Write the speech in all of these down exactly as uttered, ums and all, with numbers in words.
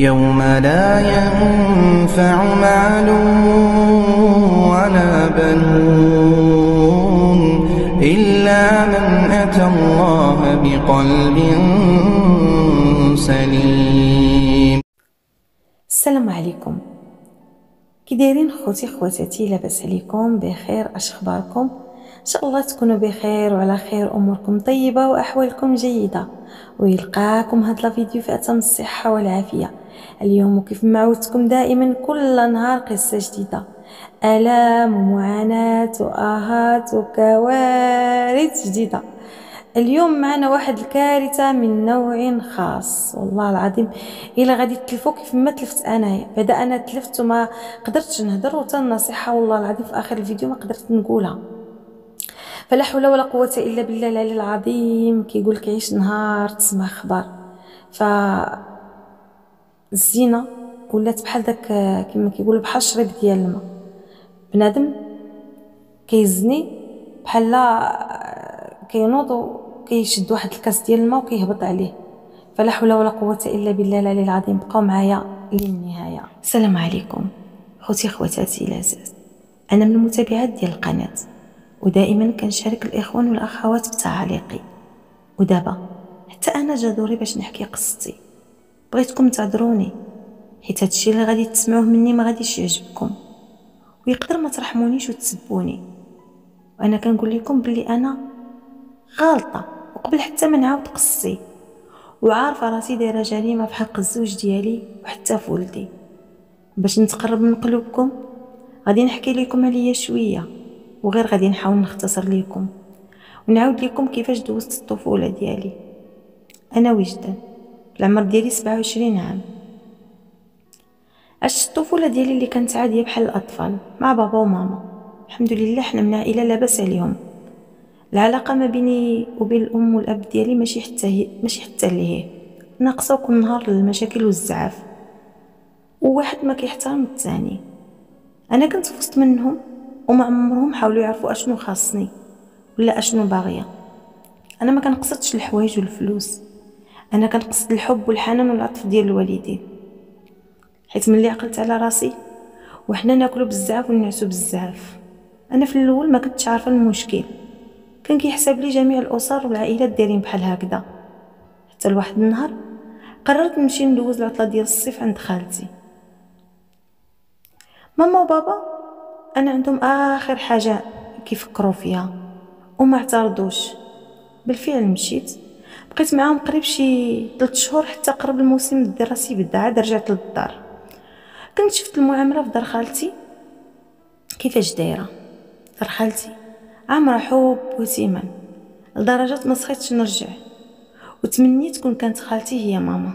يوم لا ينفع مال ولا بنون إلا من أتى الله بقلب سليم. السلام عليكم، كي دايرين خوتي خواتاتي؟ لاباس عليكم؟ بخير؟ اش اخباركم؟ ان شاء الله تكونوا بخير وعلى خير، اموركم طيبه واحوالكم جيده، ويلقاكم هاد الفيديو في اتم الصحه والعافيه. اليوم وكيف ما عودتكم دائما كل نهار قصه جديده، الام ومعاناه واهات وكوارث جديده. اليوم معنا واحد الكارثه من نوع خاص، والله العظيم الا غادي تلفوا كيف ما تلفت انايا. بعدا انا تلفت وما قدرتش نهضر، وتا النصيحه والله العظيم في اخر الفيديو ما قدرت نقولها، فلا حول ولا قوه الا بالله العلي العظيم. كيقول لك عيش نهار تسمع خبر، ف الزينه ولات بحال داك كما كيقولوا بحال الشريب ديال الماء. بنادم كيزني بحال كينوض وكيشد واحد الكاس ديال الماء وكيهبط عليه، فلا حول ولا قوه الا بالله العلي العظيم. بقاو معايا للنهايه. السلام عليكم خوتي خواتاتي العزاز، انا من المتابعات ديال القناه، ودائما كنشارك الاخوان والاخوات بتعاليقي، ودابا حتى انا جدوري باش نحكي قصتي. بغيتكم تعذروني حيت هادشي اللي غادي تسمعوه مني ما غاديش يعجبكم، ويقدر ما ترحمونيش وتسبوني، وانا كنقول لكم بلي انا غلطه، وقبل حتى ما نعاود قصتي وعارفه راسي دايره جريمه في حق الزوج ديالي وحتى في ولدي. باش نتقرب من قلوبكم غادي نحكي لكم عليا شويه، وغير غادي نحاول نختصر لكم ونعاود لكم كيفاش دوزت الطفوله ديالي. انا وجدان العمر ديالي سبعة وعشرين عام. عشت الطفوله ديالي اللي كانت عاديه بحال الاطفال مع بابا وماما، الحمد لله حنا من عائله لاباس عليهم. العلاقه ما بيني وبين الام والاب ديالي ماشي حتى هي ماشي حتى اللي هي ناقصه، كل نهار المشاكل والزعاف، وواحد ما كيحترم الثاني. انا كنت وسط منهم وما عمرهم حاولوا يعرفوا اشنو خاصني ولا اشنو باغيه. انا ما كنقصدش الحوايج والفلوس، انا كنقصد الحب والحنان والعطف ديال الوالدين، حيت ملي عقلت على راسي وحنا ناكلوا بزاف ونعسوا بزاف. انا في الاول ما كنتش عارفه المشكل، كان كيحسب لي جميع الاسر والعائلات دايرين بحال هكذا. حتى لواحد النهار قررت نمشي ندوز العطله ديال الصيف عند خالتي. ماما وبابا انا عندهم اخر حاجه كيفكروا فيها وما اعترضوش، بالفعل مشيت بقيت معاهم قريب شي ثلاث شهور حتى قرب الموسم الدراسي بدا. عاد رجعت للدار، كنت شفت المعامله في دار خالتي كيفاش دايره. دار خالتي عامره حب وثمن لدرجه ما سخيتش نرجع، وتمنيت كون كانت خالتي هي ماما.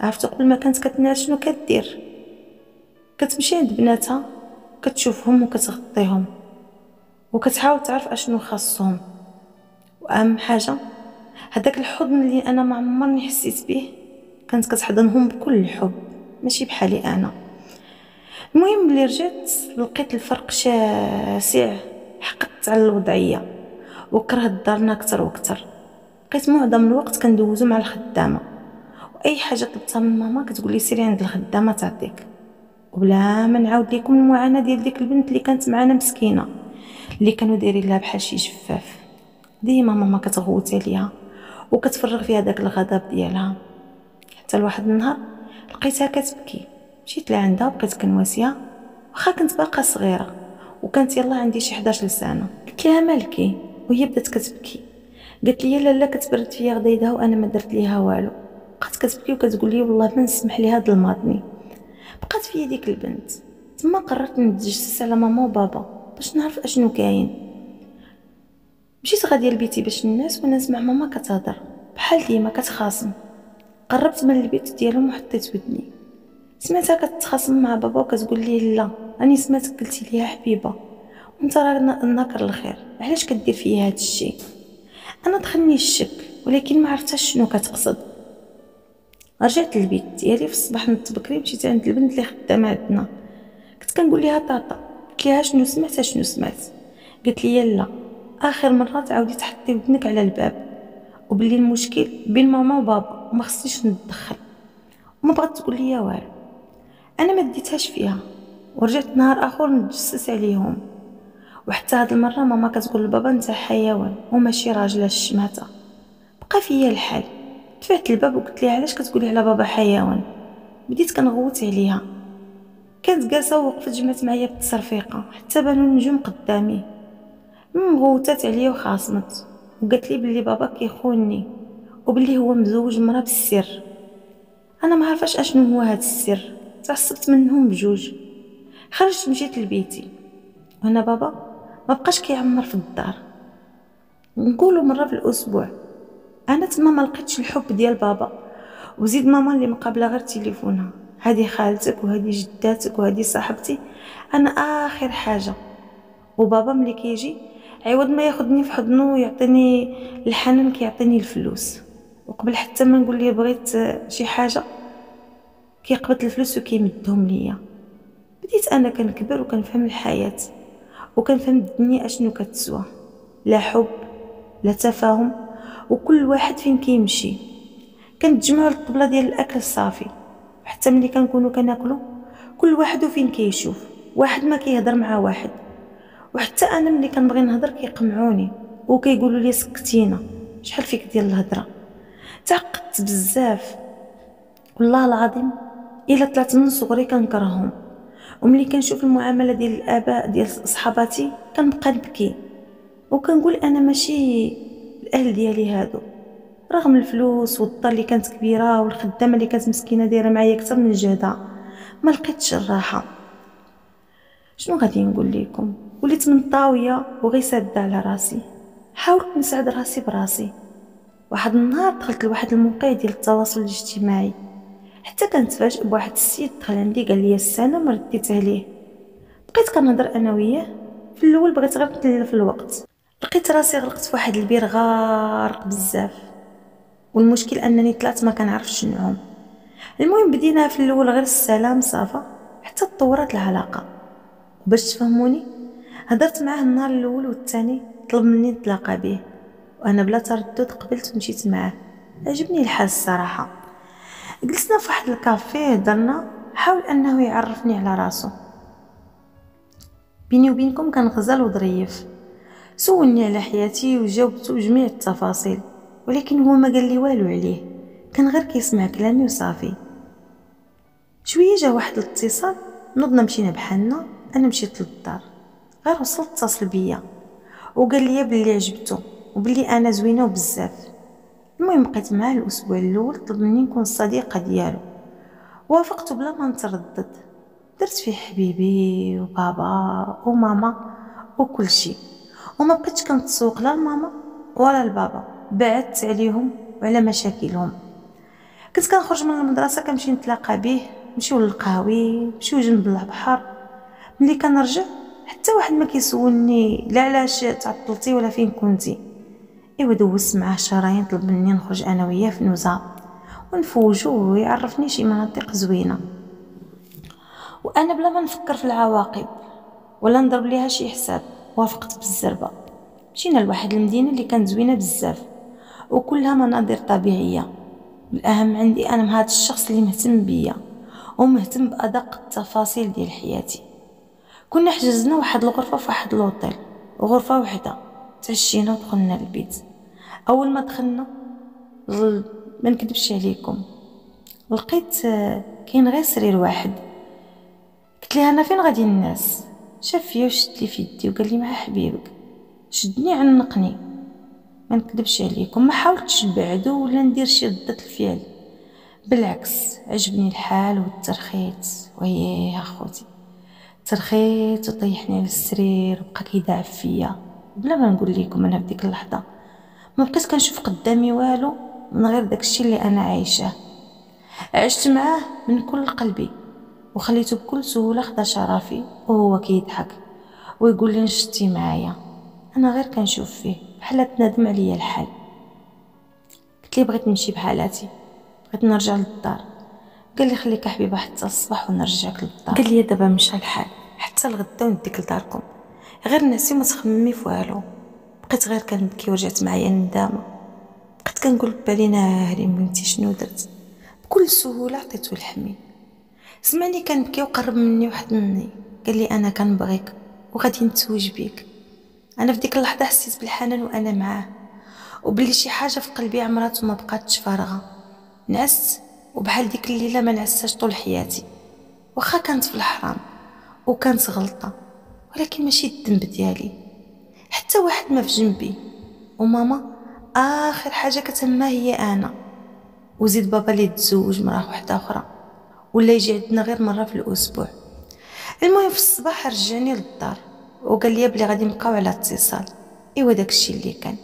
عرفتو قبل ما كانت كتنال شنو كدير، كتمشي عند بناتها كتشوفهم وكتغطيهم وكتحاول تعرف اشنو خاصهم. واهم حاجه هذاك الحضن اللي انا ما عمرني حسيت به، كانت كتحضنهم بكل الحب ماشي بحالي انا. المهم ملي رجعت لقيت الفرق شاسع، حقدت على الوضعيه وكرهت دارنا اكثر واكثر. بقيت معظم الوقت كندوزو مع الخدامه، واي حاجه طلبتها من ماما كتقول لي سيري عند الخدامه تعطيك. وبلا ما نعاود لكم المعاناه ديال ديك البنت اللي كانت معانا مسكينه، اللي كانوا دايرين لها بحال شي جفاف، ديما ماما كتغوت عليها وكتفرغ فيها داك الغضب ديالها. حتى لواحد النهار لقيتها كتبكي، مشيت لعندها وبقيت كنواسيها، واخا كنت باقا صغيره وكانت يلا عندي شي حداش سنه. قلت لها مالكي، وهي بدات كتبكي. قالت لي لالا كتبرد فيا غديدها وانا ما درت ليها والو. بقات كتبكي وكتقول لي والله ما نسمح ليها هاد الماضني. بقات فيا ديك البنت. تما قررت نتجسس على ماما وبابا باش نعرف اشنو كاين. مشيت غاديه لبيتي باش الناس وانا نسمع ماما كتهضر بحال ديما كتخاصم. قربت من البيت ديالهم وحطيت ودني، سمعتها كتخاصم مع بابا وكتقول ليه لا راني سمعتك قلتي ليها حبيبه، وانت راه ناكر الخير، علاش كدير فيا هاد الشيء؟ انا دخلني الشك ولكن ما عرفتش شنو كتقصد. رجعت للبيت ديالي في الصباح نت بكري، مشيت عند البنت اللي خدامه عندنا، كنت كنقول ليها طاطا. قلت ليها شنو سمعت شنو سمعت؟ قالت لي لا اخر مره تعاودي تحطي ودنك على الباب، وبلي المشكل بين ماما وبابا وما خصنيش نتدخل. ما بغات تقول لي والو. انا ما ديتهاش فيها ورجعت نهار اخر نتجسس عليهم، وحتى هاد المره ماما كتقول لبابا انت حيوان وماشي راجل الشماته. بقى فيا الحال، دفعت الباب وقلت ليها علاش كتقولي على بابا حيوان؟ بديت كنغوت عليها، كانت جالسه ووقفت جمعت معايا بالتصرفيقه حتى بانوا النجوم قدامي. غوتات عليا وخاصمت وقالت لي بلي بابا كيخونني وبلي هو مزوج مرا بالسر. انا ما عرفاش اشنو هو هذا السر، تعصبت منهم بجوج، خرجت مشيت لبيتي. وهنا بابا ما بقاش كيعمر في الدار، نقولوا مره في الاسبوع. انا تما ما لقيتش الحب ديال بابا، وزيد ماما اللي مقابله غير تليفونها، هذه خالتك وهذه جداتك وهذه صاحبتي، انا اخر حاجه. وبابا ملي كيجي عوض ما ياخذني في حضنه ويعطيني الحنان كيعطيني الفلوس، وقبل حتى ما نقول ليه بغيت شي حاجه كيقبض الفلوس وكيمدهم ليا. بديت انا كنكبر وكنفهم الحياه وكنفهم الدنيا اشنو كتسوى، لا حب لا تفاهم، وكل واحد فين كيمشي. كنتجمعوا للطبله ديال الاكل الصافي، وحتى ملي كنكونوا كناكلوا كل واحد وفين كيشوف، واحد ما كيهضر مع واحد. وحتى انا ملي كنبغي نهضر كيقمعوني وكيقولوا لي سكتينا شحال فيك ديال الهضره. تعقدت بزاف والله العظيم، الا طلعت من صغري كنكرههم، وملي كنشوف المعامله ديال الاباء ديال صحاباتي كنبقى نبكي وكنقول انا ماشي الاهل ديالي هادو، رغم الفلوس والطر اللي كانت كبيره والخدامه اللي كانت مسكينه دايره معايا اكثر من جهدها. ما لقيتش الراحه. شنو غادي نقول لكم، وليت منطاويه وغير ساده على راسي، حاولت نساعد راسي براسي. واحد النهار دخلت لواحد الموقع ديال التواصل الاجتماعي، حتى كنتفاجئ بواحد السيد دخل عندي قال لي السنه ما رديت عليه. بقيت كنهضر انا وياه، في الاول بغيت غير نتلف الوقت، لقيت راسي غرقت في واحد البير غارق بزاف، والمشكل انني طلعت ما كنعرفش شنعوم. المهم بدينا في الاول غير السلام صافا حتى تطورت العلاقه. باش تفهموني هضرت معاه النهار الاول والثاني، طلب مني نتلاقى به وانا بلا تردد قبلت ومشيت معاه. عجبني الحال الصراحه. جلسنا في واحد الكافيه هضرنا، حاول انه يعرفني على راسو. بيني وبينكم كنغزل وظريف، سولني على حياتي وجاوبته بجميع التفاصيل، ولكن هو ما قال لي والو عليه، كان غير كيسمع كلامي وصافي. شويه جا واحد الاتصال، نضنا مشينا بحالنا، انا مشيت للدار. غير وصلت اتصل بيا وقال لي بلي عجبته وبلي انا زوينه وبزاف. المهم بقيت معاه الاسبوع الاول، طلب مني نكون الصديقه ديالو، وافقت بلا ما نتردد. درت فيه حبيبي وبابا وماما وكل شيء، وما بقيتش كنتسوق لا لماما ولا لبابا، بعدت عليهم وعلى مشاكلهم. كنت كنخرج من المدرسه كنمشي نتلاقى به، نمشيو للقهوي، نمشيو جنب البحر. ملي كنرجع حتى واحد ما كيسولني لا علاش تعطلتي ولا فين كنتي. ايوا دوزت معاه شهرين، طلب مني نخرج انا وياه في نوزه ونفوجو ويعرفني شي مناطق زوينه، وانا بلا ما نفكر في العواقب ولا نضرب ليها شي حساب وافقت بالزربه. مشينا لواحد المدينه اللي كانت زوينه بزاف وكلها مناظر طبيعيه، والاهم عندي انا مع هذا الشخص اللي مهتم بيا ومهتم بادق التفاصيل ديال حياتي. كنا حجزنا واحد الغرفه في واحد لوطيل، غرفه وحده، تعشينا ودخلنا للبيت. اول ما دخلنا ما نكذبش عليكم لقيت كاين غير سرير واحد. قلت لها انا فين غادي الناس؟ شاف فيا وشد لي في يدي وقال لي مع حبيبك، شدني عنقني. ما نكذبش عليكم ما حاولتش نبعدو ولا ندير شي ضد الفعل، بالعكس عجبني الحال والترخيط. وياه اخوتي ترخيت وطيحني على السرير وبقى كيداعب فيا. بلا ما نقول لكم انا في ديك اللحظه ما بقيت كنشوف قدامي والو من غير داكشي اللي انا عايشه. عشت معاه من كل قلبي وخليته بكل سهوله خدا شرفي، وهو كيضحك ويقول لي نشتي معايا. انا غير كنشوف فيه بحال تندم عليا الحال. قلت لي بغيت نمشي بحالاتي، بغيت نرجع للدار. قال لي خليك حبيبه حتى الصباح ونرجعك للدار. قال لي دابا مشى الحال حتى الغدا ونديك لداركم، غير نعسي وما تخممي في والو. بقيت غير كنبكي ورجعت معايا الندامه، بقيت كنقول ببالي ناهاري ملي شنو درت، بكل سهوله عطيته الحمل. سمعني كنبكي وقرب مني واحد مني قال لي انا كنبغيك وغادي نتزوج بيك. انا في ديك اللحظه حسيت بالحنان وانا معاه وبلي شي حاجه في قلبي عمرات وما بقاتش فارغه. نعست وبحال ديك الليله ما نعساش طول حياتي، واخا كانت في الحرام وكانت غلطه ولكن ماشي الذنب ديالي. حتى واحد ما في جنبي، وماما اخر حاجه كتهمها هي انا، وزيد بابا اللي تزوج مراه وحده اخرى ولا يجي عندنا غير مره في الاسبوع. المهم في الصباح رجعني للدار وقال لي بلي غادي نبقاو على اتصال. ايوا داكشي اللي كان،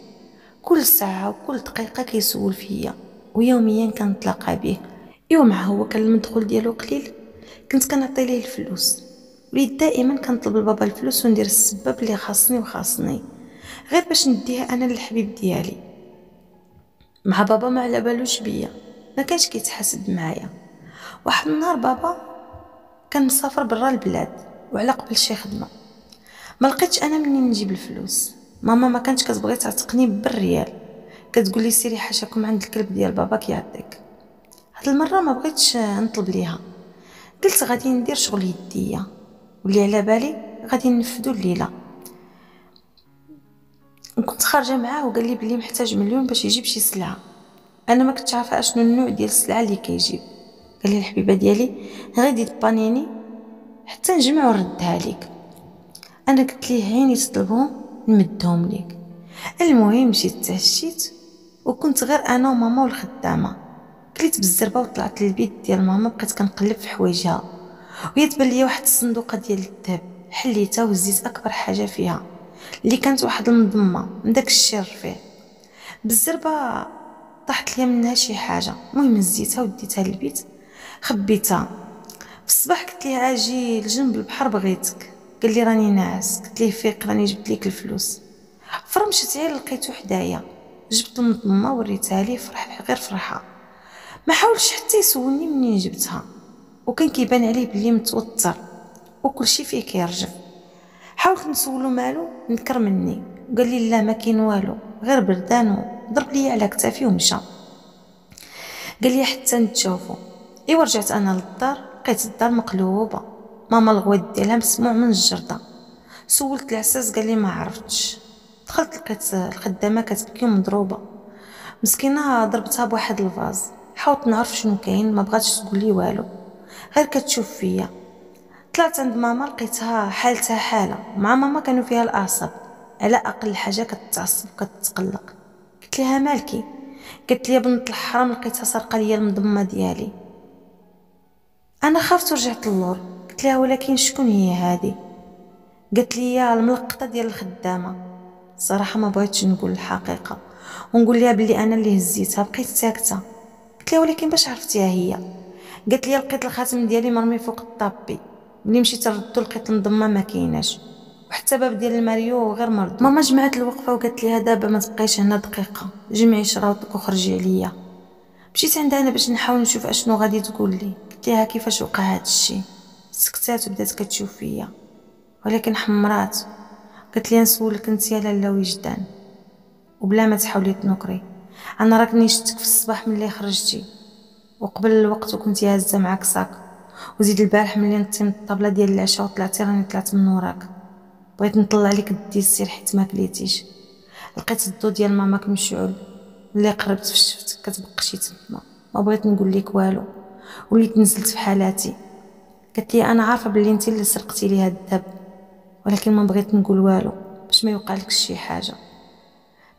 كل ساعه وكل دقيقه كيسول فيا ويوميا كنتلاقى به. ايوا مع هو كان المدخول ديالو قليل، كنت كنعطي ليه الفلوس وليت دائما كنطلب لبابا الفلوس وندير السباب اللي خاصني وخاصني غير باش نديها انا للحبيب ديالي. مع بابا ما على بالوش بيا، ما كانش كيتحاسب معايا. واحد النهار بابا كان مسافر برا البلاد وعلى قبل شي خدمه، ما لقيتش انا منين نجيب الفلوس. ماما ما كانتش كتبغي تعتقني بالريال، كتقول لي سيري حاشاكم عند الكلب ديال بابا كيعطيك. هاد المره ما بغيتش نطلب ليها، قلت غادي ندير شغل يديا واللي على بالي غادي ننفذو الليله. كنت خارجه معاه وقال لي بلي محتاج مليون باش يجيب شي سلعه. انا ما كنتش عارفه اشنو النوع ديال السلعه اللي كيجيب. قال لي الحبيبه ديالي غادي تبانيني حتى نجمع وردها ليك. انا قلت ليه عيني تطلبهم نمدهم ليك. المهم مشيت تعشيت وكنت غير انا وماما والخدامه. كليت بالزربه وطلعت للبيت ديال ماما، بقيت كنقلب في حوايجها وهي تبان لي واحد الصندوقه ديال الذهب. حليتها وهزيت اكبر حاجه فيها اللي كانت واحد المضمه من داك الشيء الرفيع. بالزربه طاحت ليا منها شي حاجه، المهم هزيتها وديتها للبيت خبيتها. في الصباح قلت ليه اجي لجنب البحر بغيتك. قال لي راني ناعس. قلت ليه فيق راني جبت ليك الفلوس. فرمشت عيل لقيته حدايا، جبت المضمه وريتها ليه، فرح غير فرحه، ما حاولش حتى يسولني منين جبتها. وكان كيبان عليه بلي متوتر وكلشي فيه كيرجف. حاولت نسولو مالو نكر مني، قال لي لا ما كاين والو غير بردان، وضرب لي على كتافي ومشى. قال لي حتى نتشوفو. ايوا رجعت انا للدار، لقيت الدار مقلوبه، ماما الغواد ديالها مسموع من الجرده. سولت العساس قال لي ما عرفتش. دخلت لقيت الخدامه كتبكي ومضروبه، مسكينه ضربتها بواحد الفاز. حاولت نعرف شنو كاين، ما بغاتش تقول لي والو غير كتشوف فيا. طلعت عند ماما لقيتها حالتها حاله، مع ماما كانوا فيها الاعصاب، على اقل حاجه كتعصب وكتتقلق. قلت لها مالكي؟ قالت لي بنت الحرام لقيتها سرقه ليا المضمه ديالي. انا خافت ورجعت للور. قلت لها ولكن شكون هي هذه؟ قالت لي الملقطه ديال الخدامه. صراحه ما بغيتش نقول الحقيقه ونقول لها بلي انا اللي هزيتها، بقيت ساكته. قلت لها ولكن باش عرفتيها هي؟ قالت لي لقيت الخاتم ديالي مرمي فوق الطابي، ملي مشيت ردو لقيت المضمه ما كايناش، وحتى باب ديال الماريو غير مرض. ماما جمعت الوقفه وقالت ليها دابا ما تبقايش هنا دقيقه، جمعي شراوطك وخرجي عليا. مشيت عندها انا باش نحاول نشوف اشنو غادي تقول لي. قلت ليها كيفاش وقع هذا الشيء؟ سكتات وبدات كتشوف فيا ولكن حمرات. قالت لي نسولك انت يا لاله وجدان وبلا ما تحاولي تنكري، انا راكني شفتك في الصباح ملي خرجتي وقبل الوقت وكنتي هازه معاك ساك، وزيد البارح ملي نطي من الطابله ديال العشاء وطلعتي راني طلعت من وراك، بغيت نطلع لك الديسير حيت ما كليتيش. لقيت الضو ديال ماماك مشعول، ملي قربت فشفتك كتبقشي تما، ما بغيت نقول لك والو وليت نزلت في حالاتي. قالت لي انا عارفه بلي انت اللي سرقتي لي هاد الذهب ولكن ما بغيت نقول والو باش ما يوقع لك شي حاجه.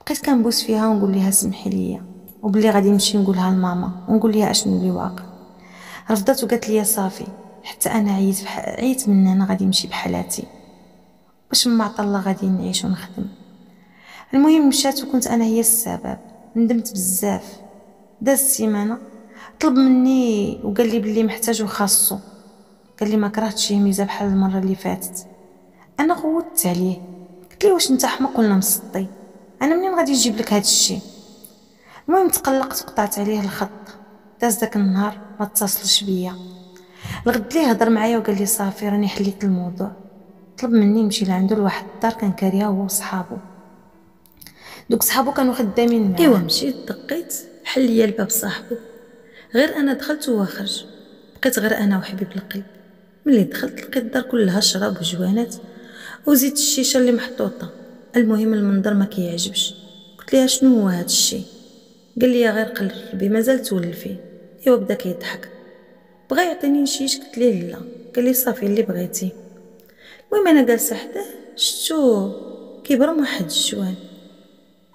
بقيت كنبوس فيها ونقول لها سمحي ليا وبلي غادي نمشي نقولها لماما ونقول لها اشنو اللي واقع. رفضت وقالت لي صافي. حتى انا عييت فح... عييت من هنا غادي نمشي بحالاتي، واش ما عطا الله غادي نعيش ونخدم. المهم مشات وكنت انا هي السبب، ندمت بزاف. دازت سيمانه طلب مني وقال لي بلي محتاج وخاصو. قال لي ما كرهتش شي ميزه بحال المره اللي فاتت. انا غوتت عليه قلت لي واش انت حمق ولا مسطي؟ انا منين غادي نجيب لك هذا الشيء؟ المهم تقلقت وقطعت عليه الخط. داز داك النهار ما اتصلش بيا. الغد ليه هضر معايا وقال لي صافي راني حليت الموضوع. طلب مني نمشي لعندو لواحد الدار كان كاريها هو وصحابو، دوك صحابو كانوا خدامين معاه. ايوا مشيت دقيت، حل ليا الباب صاحبو، غير أنا دخلت وهو خرج، بقيت غير أنا وحبيب القلب. ملي دخلت لقيت الدار كلها شراب وجوانات وزيت الشيشة اللي محطوطة. المهم المنظر ما كيعجبش. قلت ليها شنو هو هاد الشي؟ قال لي غير قلبي مازال تولي فيه. ايوا بدا كيضحك، بغا يعطيني نشيش، قلت ليه لا. قال لي صافي اللي بغيتي. المهم انا جالسه حداه شفتو كيبرم واحد الجوان،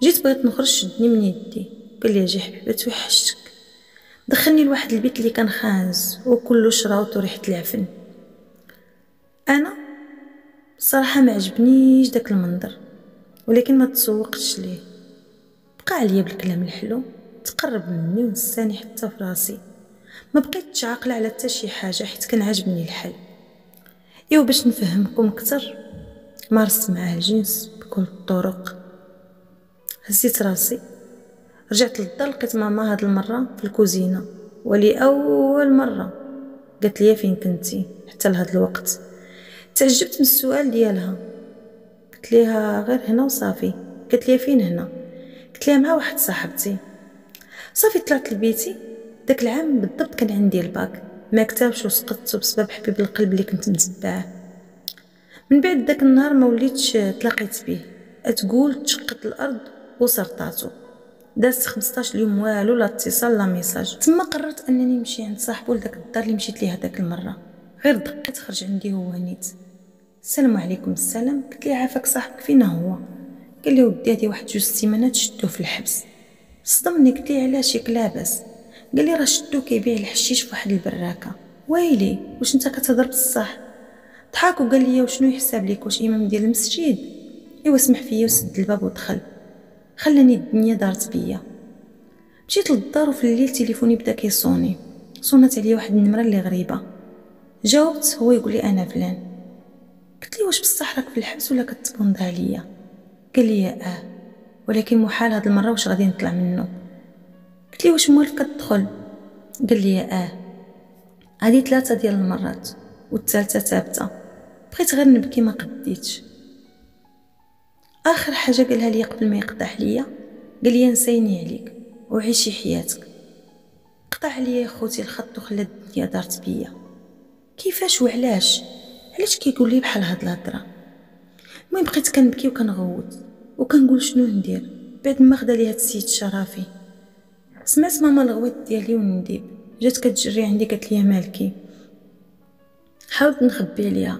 جيت بغيت نخرج شدني من يدي. قال لي اجي حبيبه توحشتك. دخلني لواحد البيت اللي كان خانز وكله شراوط وريحه العفن. انا الصراحه ما عجبنيش داك المنظر، ولكن ما تسوقتش ليه. بقى عليا بالكلام الحلو، تقرب مني ونساني حتى في راسي. ما بقيتش عاقله على حتى شي حاجه حيت كان عاجبني الحل. ايوا باش نفهمكم اكثر، مارست معاه الجنس بكل الطرق. هزيت راسي رجعت للدار، لقيت ماما هاد المره في الكوزينه، ولاول مره قالت لي فين كنتي حتى لهاد الوقت. تعجبت من السؤال ديالها، قلت ليها غير هنا وصافي. قالت لي فين هنا؟ قلت ليها مع واحد صاحبتي. صافي طلعت لبيتي. داك العام بالضبط كان عندي الباك، ما كتبش وسقطت بسبب حبيب القلب اللي كنت متبعه. من بعد داك النهار ما وليتش تلاقيت به، اتقول تشقت الارض وسرطاتو. دازت خمسطاش يوم والو لا اتصال لا ميساج. تما قررت انني نمشي عند صاحبو لداك الدار اللي مشيت ليها داك المره. غير دقيت خرج عندي هو هنيت. السلام عليكم. السلام. قلت ليه عافاك صاحبك فين هو؟ قال لي ودي هادي واحد جوج سيمانات شدوه في الحبس. صدمني. قلت ليه علاش ياك لاباس؟ قال لي راه شدو كيبيع الحشيش في واحد البراكه. ويلي واش انت كتهضر بصح؟ ضحك وقال لي وشنو يحسب ليك، واش امام ديال المسجد؟ ايوا سمح فيا وسد الباب ودخل. خلاني الدنيا دارت بيا. مشيت للدار وفي الليل تليفوني بدا كيصوني. صونت عليا واحد النمره اللي غريبه. جاوبت، هو يقول لي انا فلان. قلت ليه واش بصح راك في الحبس ولا كتبوند عليا؟ قال لي اه، ولكن محال هاد المره واش غادي نطلع منه. قلت ليه واش موالف كتدخل؟ قال لي اه، هادي ثلاثه ديال المرات والثالثه ثابته. بقيت غير نبكي ما قديتش. اخر حاجه قالها لي قبل ما يقطع عليا قال لي نسيني عليك وعيشي حياتك. قطع عليا خوتي الخط وخلى الدنيا دارت بيا. كيفاش وعلاش؟ علاش كيقول لي بحال هاد الهضره؟ المهم بقيت كنبكي وكنغوت وكنقول شنو ندير. بعد ما خدا لي هاد السيد شرافي، سمعت ماما الغويط ديالي ونديب. جات كتجري عندي قالت لي مالكي. حاولت نخبي عليها،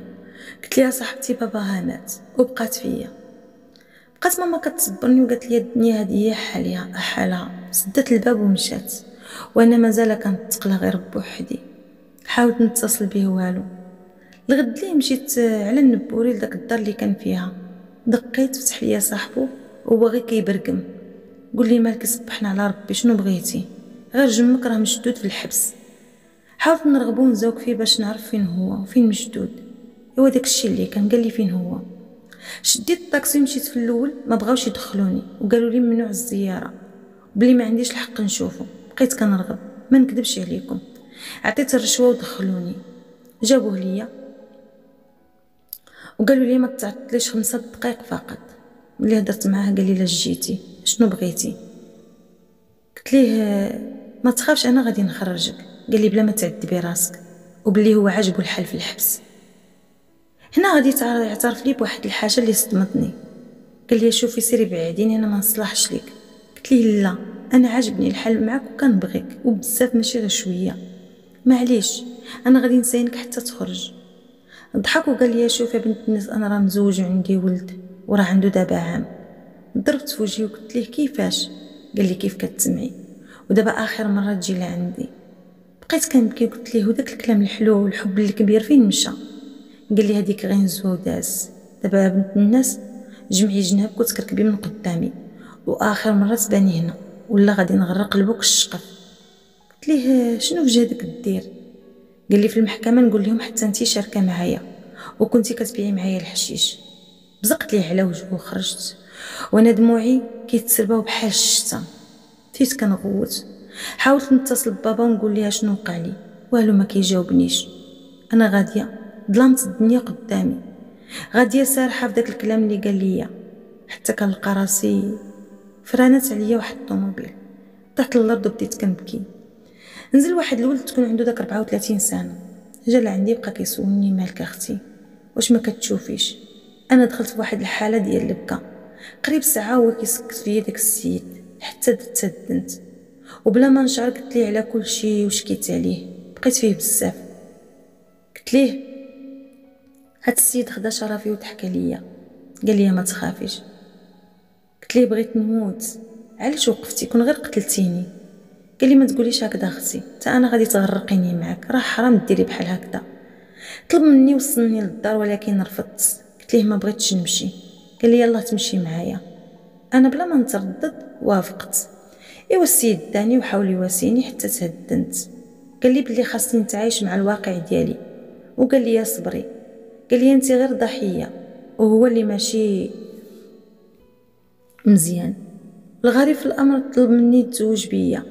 قلت لها صاحبتي باباها مات وبقات فيا. بقات ماما كتصبرني وقالت لي الدنيا هادي هي حالها حالها. سدت الباب ومشات وانا مازال كنتقلى غير بوحدي. حاولت نتصل به والو. الغد ليه مشيت على النبوري لداك الدار اللي كان فيها. دقيت، فتح ليا صاحبو وباغي كيبرقم. قول لي مالك صبحنا على ربي شنو بغيتي؟ غير جمك راه مشدود في الحبس. حاولت نرغبو ونزوق فيه باش نعرف فين هو وفين مشدود. ايوا داكشي اللي كان. قال لي فين هو. شديت الطاكسي مشيت. في الاول ما بغاوش يدخلوني وقالوا لي ممنوع الزياره بلي ما عنديش الحق نشوفه. بقيت كنرغب ما نكذبش عليكم. عطيت الرشوه ودخلوني. جابوه ليا وقالوا لي ما تعطليش خمسة دقائق فقط. ملي هدرت معاه قال لي لا جيتي شنو بغيتي؟ قلت ليه ما تخافش انا غادي نخرجك. قال لي بلا ما تعذبي راسك وبلي هو عاجبو الحال في الحبس. هنا غادي يعترف لي بواحد الحاجه اللي صدمتني. قال لي شوفي سيري بعيديني انا ما نصلحش ليك. قلت ليه لا انا عاجبني الحال معك وكنبغيك وبزاف ماشي غير شويه. معليش انا غادي نساينك حتى تخرج. ضحك وقال لي شوف يا بنت الناس انا راه مزوج وعندي ولد وراه عنده دابا عام. ضربت في وجهي وقلت ليه كيفاش؟ قال لي كيف كتسمعي ودابا اخر مره تجي لعندي. بقيت كنبكي وقلت ليه وداك الكلام الحلو والحب الكبير فين مشى؟ قال لي هذيك غير نزوداس. دابا يا بنت الناس جمعي جنابك وتكركبي من قدامي، واخر مره تباني هنا ولا غادي نغرق قلبك الشقف. قلت ليه شنو في جهدك دير؟ قال لي في المحكمه نقول لهم حتى انتي شاركه معايا وكنتي كتبيعي معايا الحشيش. بزقت ليه على وجهه وخرجت وانا دموعي كيتسرباو بحال الشتا. فيت كنغوت حاولت نتصل ببابا ونقول ليها شنو وقع لي، والو ما كيجاوبنيش. انا غاديه ظلمت الدنيا قدامي، غاديه سارحه في داك الكلام اللي قال لي حتى كنلقى راسي فرانات عليا واحد الطوموبيل. طحت للارض وبديت كنبكي. نزل واحد الولد تكون عنده داك أربعة وثلاثين سنه، جا لعندي بقى كيسولني مالك اختي واش ما كتشوفيش. انا دخلت في واحد الحاله ديال البكا، قريب ساعه هو كيسكت فيا داك السيد حتى تدنت، وبلا ما نشعر قلت ليه على كل شيء وشكيت عليه، بقيت فيه بزاف. قلت ليه هاد السيد خدا شرفي وضحك عليا، قال لي ما تخافيش. قلت ليه بغيت نموت، علاش وقفتي؟ كون غير قتلتيني. قال لي ما تقوليش هكذا اختي، حتى انا غادي تغرقيني معاك، راه حرام ديري بحال هكذا. طلب مني وصلني للدار ولكن رفضت، قلت ليه ما بغيتش نمشي. قال لي يلاه تمشي معايا. انا بلا ما نتردد وافقت. ايوا السيد داني وحاول يواسيني حتى تهدنت. قال لي بلي خاصني نتعايش مع الواقع ديالي، وقال لي يا صبري، قال لي انت غير ضحيه وهو اللي ماشي مزيان. الغريب في الامر طلب مني تزوج بيا،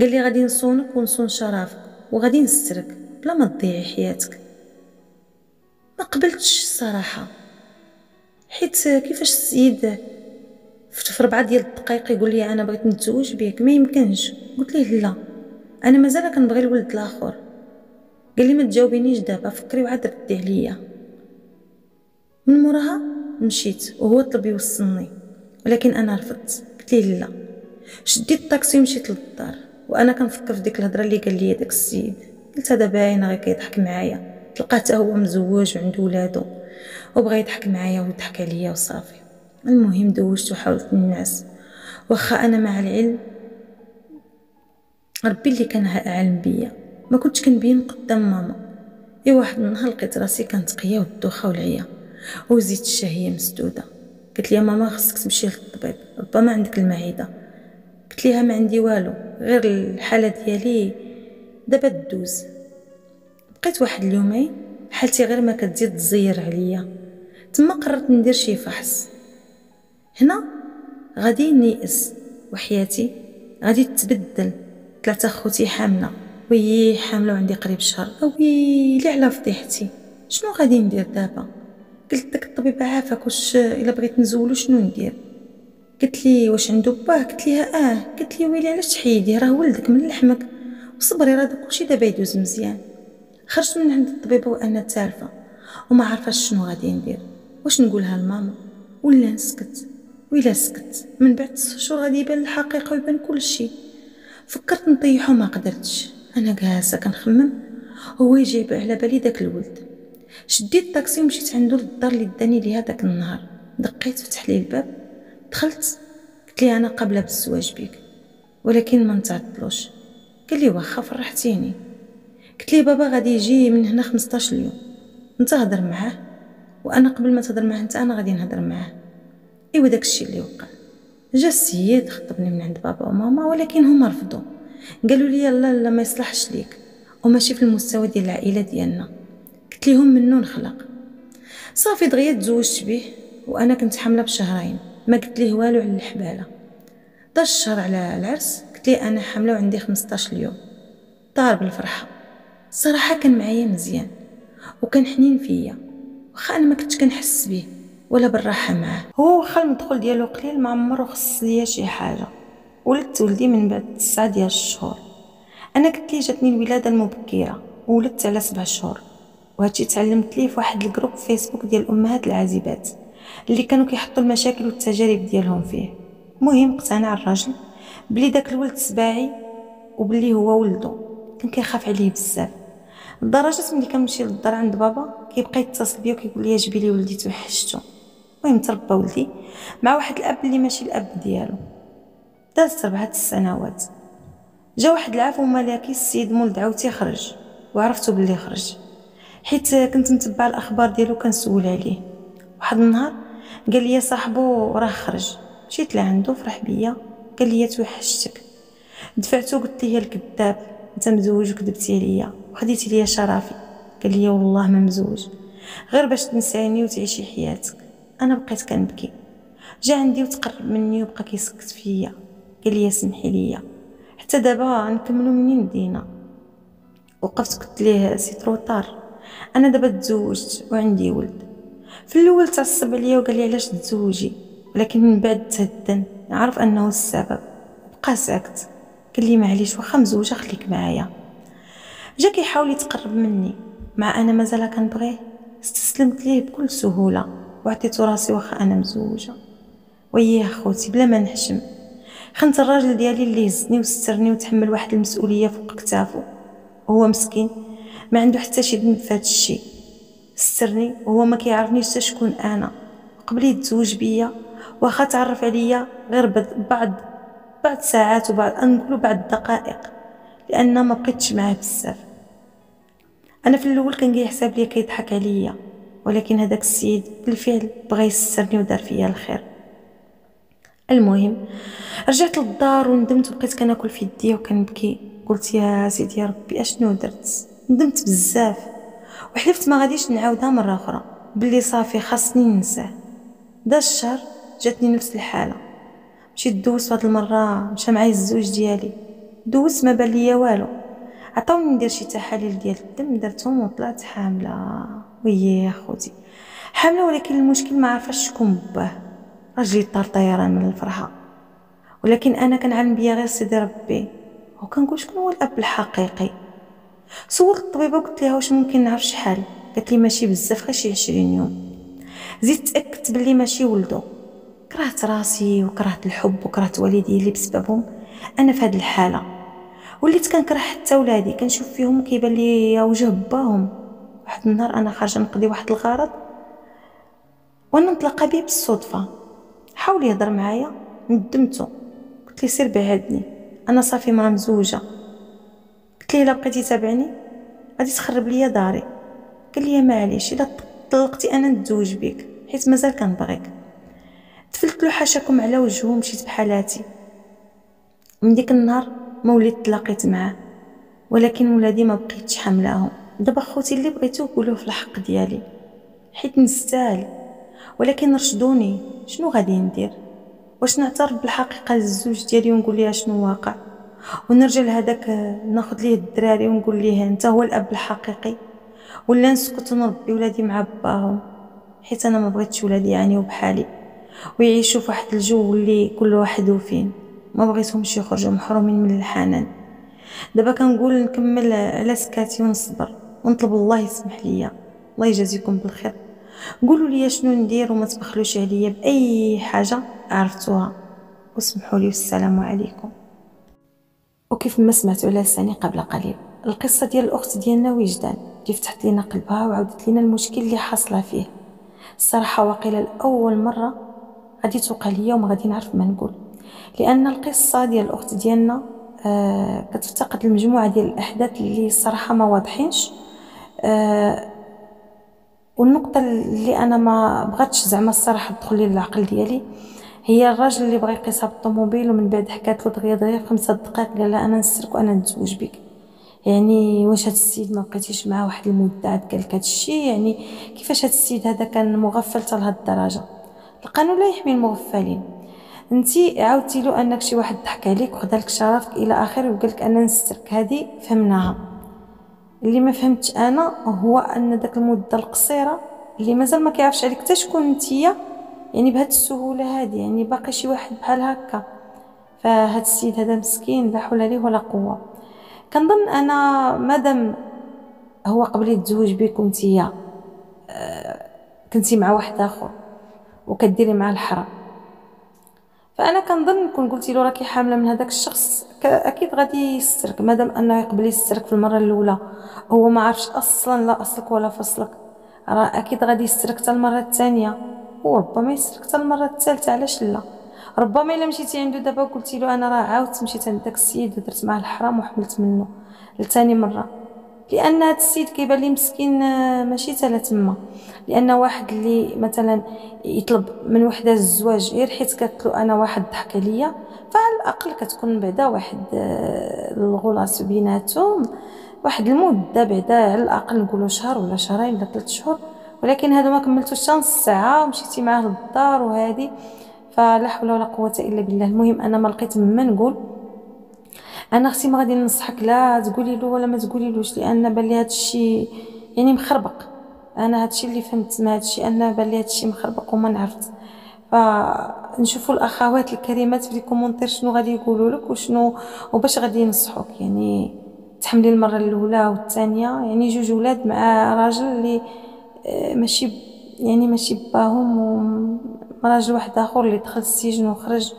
قال لي غادي نصونك ونصون شرافك وغادي نسترك بلا ما تضيعي حياتك. ما قبلتش الصراحه، حيت كيفاش السيد في ربعه ديال الدقائق يقول لي انا بغيت نتزوج بيك، ما يمكنش. قلت ليه لا انا مازال كنبغي الولد الاخر. قال لي ما تجاوبينيش دابا، فكري وعاد ردي عليا. من موراها مشيت وهو طلب يوصلني ولكن انا رفضت، قلت ليه لا. شديت الطاكسي ومشيت للدار وانا كنفكر في ديك الهضره اللي قال لي داك السيد. قلت هذا باين غير كيضحك معايا، تلقاته هو مزوج وعنده ولادو وبغى يضحك معايا ويضحك عليا وصافي. المهم دوشت وحاولت ننعس، واخا انا مع العلم ربي اللي كان علم بيا ما كنتش كنبين قدام ماما. اي واحد النهار لقيت راسي كنتقيا والدوخه والعيا وزيت الشهيه مسدوده. قلت ليها ماما خصك تمشي للطبيب ربما عندك المعده. قلت ليها ما عندي والو، غير الحاله ديالي دابا تدوز. بقيت واحد اليومين حالتي غير ما كتزيد تزير عليا، تما قررت ندير شي فحص. هنا غادي نيأس وحياتي غادي تتبدل. ثلاثه خوتي حامله، وي حامله وعندي قريب شهر. ويلي على فضيحتي، شنو غادي ندير دابا؟ قلت داك الطبيبه عافاك واش الا بغيت نزولو شنو ندير؟ قلت لي واش عنده باه؟ قلت ليها اه. قلت لي ويلي علاش تحيديه، راه ولدك من لحمك، وصبري راه داكشي دابا يدوز مزيان. خرجت من عند الطبيبه وانا تالفه وما عرفاش شنو غادي ندير، واش نقولها لماما ولا نسكت؟ ولا سكت من بعد ستة شهور غادي يبان الحقيقه ويبان كل شيء. فكرت نطيحو ما قدرتش، انا جالسه كنخمم هو يجيب على بالي داك الولد. شديت الطاكسي ومشيت عنده للدار اللي داني ليها داك النهار. دقيت فتح لي الباب، دخلت قلت ليه انا قابله بالزواج بيك ولكن ما نتعطلوش. قال لي واخا فرحتيني. قلت ليه بابا غادي يجي من هنا خمسطاش يوم، انت هضر معاه وانا قبل ما تهضر معاه انت انا غادي نهضر معاه. ايوا داكشي اللي وقع. جا السيد خطبني من عند بابا وماما ولكن هما رفضوا، قالوا لي لا لا ما يصلحش ليك وماشي في المستوى ديال العائله ديالنا. قلت لهم منو نخلق؟ صافي دغيا تزوجت به وانا كنت حامله بشهرين، ما قلت ليه والو على الحباله. دار الشهر على العرس قلت ليه انا حامله وعندي خمسطاش يوم. طار بالفرحه، الصراحه كان معايا مزيان وكان حنين فيا، واخا انا ما كنتش كنحس به ولا بالراحه معاه. هو واخا المدخول ديالو قليل ما عمرو خص ليا شي حاجه. ولدت ولدي من بعد تسعة ديال الشهور. انا قلت ليه جاتني الولاده المبكره وولدت على سبع شهور، وهادشي تعلمت ليه في واحد الجروب فيسبوك ديال الامهات العازبات اللي كانوا كيحطوا المشاكل والتجارب ديالهم فيه. المهم اقتنع الراجل بلي داك الولد سباعي وبلي هو ولده، كان كيخاف عليه بزاف لدرجه ملي كنمشي للدار عند بابا كيبقى يتصل بيا وكيقول لي جيبي لي ولدي توحشتو. المهم تربى ولدي مع واحد الاب اللي ماشي الاب ديالو. دازت ربعه السنوات، جا واحد العام وما لاقي السيد مولد عاوتاني خرج، وعرفتو بلي خرج حيت كنت متبع الاخبار ديالو كنسول عليه. واحد النهار قال لي صاحبو راه خرج. مشيت لعندو فرح بيا، قال لي توحشتك. دفعتو قلت ليه الكذاب، انت مزوج وكذبتي عليا وخديتي ليا شرافي. قال لي والله ما مزوج غير باش تنساني وتعيشي حياتك. انا بقيت كنبكي. جا عندي وتقرب مني وبقى كيسكت فيا، قال لي سمحي ليا حتى دابا نكملوا منين بدينا. وقفت قلت ليه سي ترو طار، انا دابا تزوجت وعندي ولد. في الاول تعصب عليا وقال لي علاش تزوجي، ولكن من بعد تهدن عرف انه السبب بقى ساكت. قال لي معليش واخا مزوجه خليك معايا. جا كيحاول يتقرب مني مع انا مازال كنبغيه، استسلمت ليه بكل سهوله وعطيته راسي واخا انا مزوجه. وياه خوتي بلا ما نحشم، خنت الراجل ديالي اللي هزني وسترني وتحمل واحد المسؤوليه فوق كتافو، وهو مسكين ما عنده حتى شي ذنب في هذا الشيء. سترني وهو ما كيعرفنيش حتى شكون انا. قبل يتزوج بيا واخا تعرف عليا غير بعض بعض ساعات وبعض نقولوا بعض الدقائق، لان ما بقيتش معاه بزاف. انا في الاول كان كيحسب لي كيضحك عليا، ولكن هذاك السيد بالفعل بغى يسترني ودار فيا الخير. المهم رجعت للدار وندمت وبقيت كناكل في يديا وكنبكي. قلت يا سيدي يا ربي اشنو درت، ندمت بزاف وحلفت ما غاديش نعاودها مره اخرى، بلي صافي خاصني ننساه. دا الشهر جاتني نفس الحاله، مشيت دوزت هاد المره مشى معايا الزوج ديالي، دوزت ما بان ليا والو. عطاوني ندير شي تحاليل ديال الدم، درتهم وطلعت حامله. وياه خوتي حامله، ولكن المشكل ما عرفاش شكون باه، راجلي طار طيران من الفرحه. ولكن انا كنعلم بيا غير سيدي ربي، وكنقول شكون هو الاب الحقيقي. سولت الطبيبه وقلت لها واش ممكن نعرف شحال، قالت لي ماشي بزاف غير شي عشرين يوم. زيد تاكدت بلي ماشي ولدو. كرهت راسي وكرهت الحب وكرهت والدي اللي بسببهم انا في هذه الحاله، وليت كنكره حتى ولادي، كنشوف فيهم كيبان لي وجه باهم. واحد النهار انا خارجه نقضي واحد الغرض وانا نتلاقى به بالصدفه، حاول يهضر معايا ندمته، قلت ليه سير بعدني انا صافي مرا مزوجه، قلت ليه الا بقيتي تابعني غادي تخرب ليا داري. قال لي معليش الا طلقتي انا نتزوج بك حيت مازال كنبغيك. تفلت له حاشاكم على وجهه ومشيت بحالاتي. من ديك النهار ما وليت تلاقيت معاه، ولكن ولادي ما بقيتش حملاهم. دابا خوتي اللي بغيتو قولوه في الحق ديالي حيت نستاهل، ولكن رشدوني شنو غادي ندير؟ واش نعترف بالحقيقه للزوج ديالي ونقول ليها شنو واقع، ونرجع لهداك ناخذ ليه الدراري ونقول ليه انت هو الاب الحقيقي، ولا نسكت ونربي ولادي مع باهم؟ حيت انا ما بغيتش ولادي يعانيو بحالي ويعيشوا في واحد الجو اللي كل واحد وفين، ما بغيتهمش يخرجوا محرومين من الحنان. دابا كنقول نكمل على سكاتي ونصبر ونطلب الله يسمح ليا. الله يجازيكم بالخير، قولوا لي شنو ندير وما تبخلوش عليا باي حاجه عرفتوها، وسمحوا لي والسلام عليكم. وكيف ما سمعتوا على لساني قبل قليل، القصه ديال الاخت ديالنا وجدان اللي فتحت لينا قلبها وعاودت لينا المشكل اللي حاصله فيه. الصراحه واقيلا الاول مره غادي توقع ليا وما غادي نعرف ما نقول، لان القصه ديال الاخت ديالنا آه كتفتقد المجموعه ديال الاحداث اللي الصراحه ما واضحينش. آه والنقطه اللي انا ما بغاتش زعما الصراحه تدخل لي للعقل ديالي هي الراجل اللي بغى يقيسها بالطوموبيل ومن بعد حكات له دغيا دغيا خمسة دقائق قال لها انا نسرك وانا نتزوج بك. يعني واش هاد السيد ما بقيتيش معاه واحد المده عاد قال لك هادشي؟ يعني كيفاش هاد السيد هذا كان مغفل حتى لهاد الدرجه؟ القانون لا يحمي المغفلين. انتي عاودتي له انك شي واحد ضحك عليك وخدا لك شرفك الى اخره وقال لك انا نسترك، هذه فهمناها. اللي ما فهمتش انا هو ان داك المده القصيره اللي مازال ما كيعرفش عليك حتى شكون انتيا، يعني بهاد السهوله هذه يعني باقي شي واحد بحال هكا. فهاد السيد هذا مسكين لا حول ليه ولا قوه. كنظن انا مادام هو قبل يتزوج بك انتيا كنتي مع واحد اخر وكديري مع الحرام، فانا كنظن كون قلتي له راكي حامله من هذاك الشخص اكيد غادي يسترك. مادام انه يقبل يسترك في المره الاولى هو ما عرفش اصلا لا اصلك ولا فصلك، راه اكيد غادي يسترك حتى المره الثانيه وربما يسترك حتى المره الثالثه. علاش لا؟ ربما الا مشيتي عنده دابا وقلتي له انا راه عاودت مشيت عند داك السيد ودرت معاه الحرام وحملت منه لثاني مره، لان هاد السيد كيبان لي مسكين ماشي تالا تما. لان واحد اللي مثلا يطلب من وحده الزواج غير حيت قالت له انا واحد ضحك عليا، فعلى الاقل كتكون بعدا واحد الغلاص بيناتهم واحد المده، بعدا على الاقل نقولوا شهر ولا شهرين ولا ثلاث شهور. ولكن هادو ما كملتوش حتى نص ساعه ومشيتي معاه للدار وهادي، فلا حول ولا قوه الا بالله. المهم انا ما لقيت ما نقول، انا اختي ما غادي ننصحك لا تقولي له ولا ما تقولي لهش، لان بان لي هذا الشيء يعني مخربق. انا هذا الشيء اللي فهمت من هذا الشيء ان بان لي هذا الشيء مخربق وما نعرفت. ف نشوفوا الاخوات الكريمات في لي كومونتير شنو غادي يقولوا لك وشنو وباش غادي ينصحوك. يعني تحملي المره الاولى والثانيه، يعني جوج ولاد مع راجل اللي ماشي يعني ماشي باهم، وراجل واحد اخر اللي دخل السجن وخرج،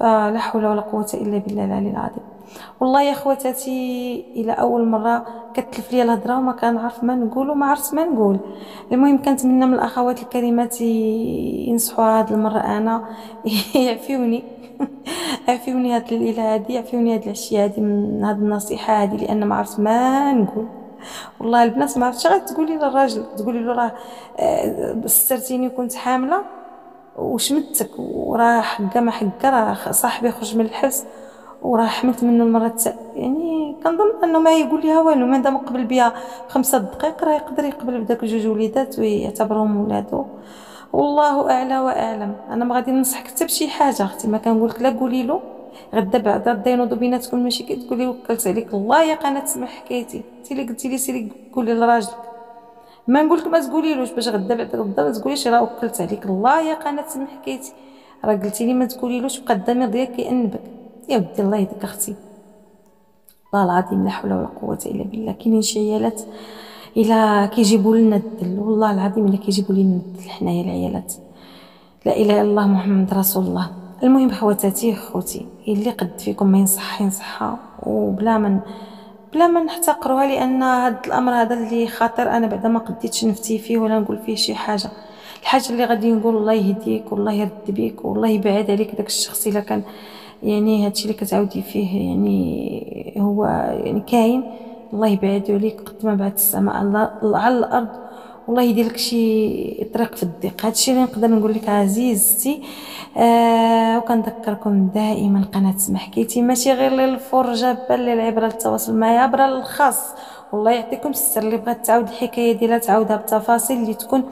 فلا حول ولا قوه الا بالله العلي العظيم. والله يا خواتاتي الى اول مره كتلف لي الهضره وما كنعرف ما نقول وما عرفت ما نقول. المهم كنتمنى من الاخوات الكريمات ينصحوا هاد المره انا يعفيوني عفيوني هاد الليله هادي، يعفيوني هاد العشيه هادي من هاد النصيحه هادي، لان ما عرفت ما نقول. والله البنات ما عرفتش غتقولي للراجل، تقولي له راه سترتيني وكنت حامله وشمتك، وراه حقه ما حقه راه صاحبي خرج من الحبس وراه حملت منه المره الثانيه. يعني كنظن انه ما يقول ليها والو، ما دام قبل بها خمسة دقائق راه يقدر يقبل بداك جوج وليدات ويعتبرهم ولادو. والله اعلى واعلم. انا ما غادي ننصحك حتى بشي حاجه اختي، ما كنقول لك لا قولي له غدا بعدا دينوض بيناتكم، ماشي كتقولي وكلت عليك الله يا قناه اسمع حكايتي انت اللي قلتي لي سيري قولي لراجلك. ما نقول لك ما تقوليلوش باش غدا بعدا غدا ما تقوليش راه وكلت عليك الله يا قناه اسمع حكايتي، راه قلتي لي ما تقوليلوش، بقى الضمير ديالك كيأنبك. يا ودي الله يهديك اختي والله العظيم لا حول ولا قوه الا بالله. كاينين شي عيالات الا كيجيبوا لنا الدل، والله العظيم الا كيجيبوا لنا الدل حنايا العيالات، لا اله الا الله محمد رسول الله. المهم خواتاتي خوتي اللي قد فيكم ما ينصح ينصحها، وبلا من بلا ما نحتقروها، لان هذا الامر هذا اللي خطير. انا بعدا ما قديتش نفتي فيه ولا نقول فيه شي حاجه. الحاجه اللي غادي نقول الله يهديك والله يرد بيك والله يبعد عليك داك الشخص الا كان يعني هادشي اللي كتعاودي فيه يعني هو يعني كاين، الله يبعدو عليك قد ما بعد السماء على الارض، والله يدير لك شي طريق في الضيق. هادشي اللي نقدر نقول لك عزيزتي. آه وكنذكركم دائما قناه اسمع حكايتي ماشي غير للفرجه بل للعبره، للتواصل معايا عبر الخاص. والله يعطيكم السر، اللي بغات تعاود الحكايه ديالها تعاودها بتفاصيل اللي تكون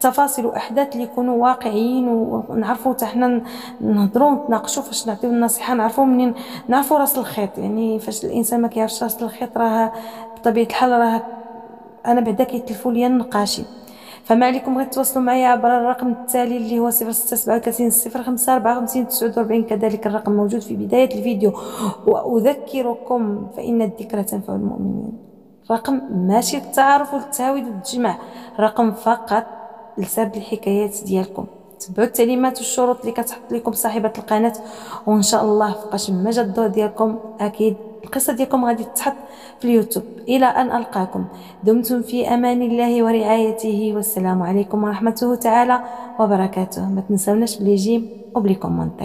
تفاصيل واحداث اللي يكونوا واقعيين ونعرفوا حتى حنا نهضروا ونتناقشوا فاش نعطيو النصيحه، نعرفوا منين نعرفوا راس الخيط. يعني فاش الانسان ما كيعرفش راس الخيط راه بطبيعه الحال راه انا بعدا كيتلفوا ليا النقاشي. فما عليكم غير تواصلوا معايا عبر الرقم التالي اللي هو صفر ستة سبعة وثلاثين صفر خمسة أربعة وخمسين تسعة وأربعين، كذلك الرقم موجود في بدايه الفيديو. واذكركم فان الذكرى تنفع المؤمنين، رقم ماشي التعارف والتعاود والتجمع، رقم فقط لسرد الحكايات ديالكم. تبعوا التعليمات والشروط اللي كتحط لكم صاحبه القناه، وان شاء الله فاش ما جا الدور ديالكم اكيد القصه ديالكم غادي تتحط في اليوتيوب. الى ان القاكم دمتم في امان الله ورعايته، والسلام عليكم ورحمته تعالى وبركاته. ما تنساوناش بلي جيم وبلي كومونتير.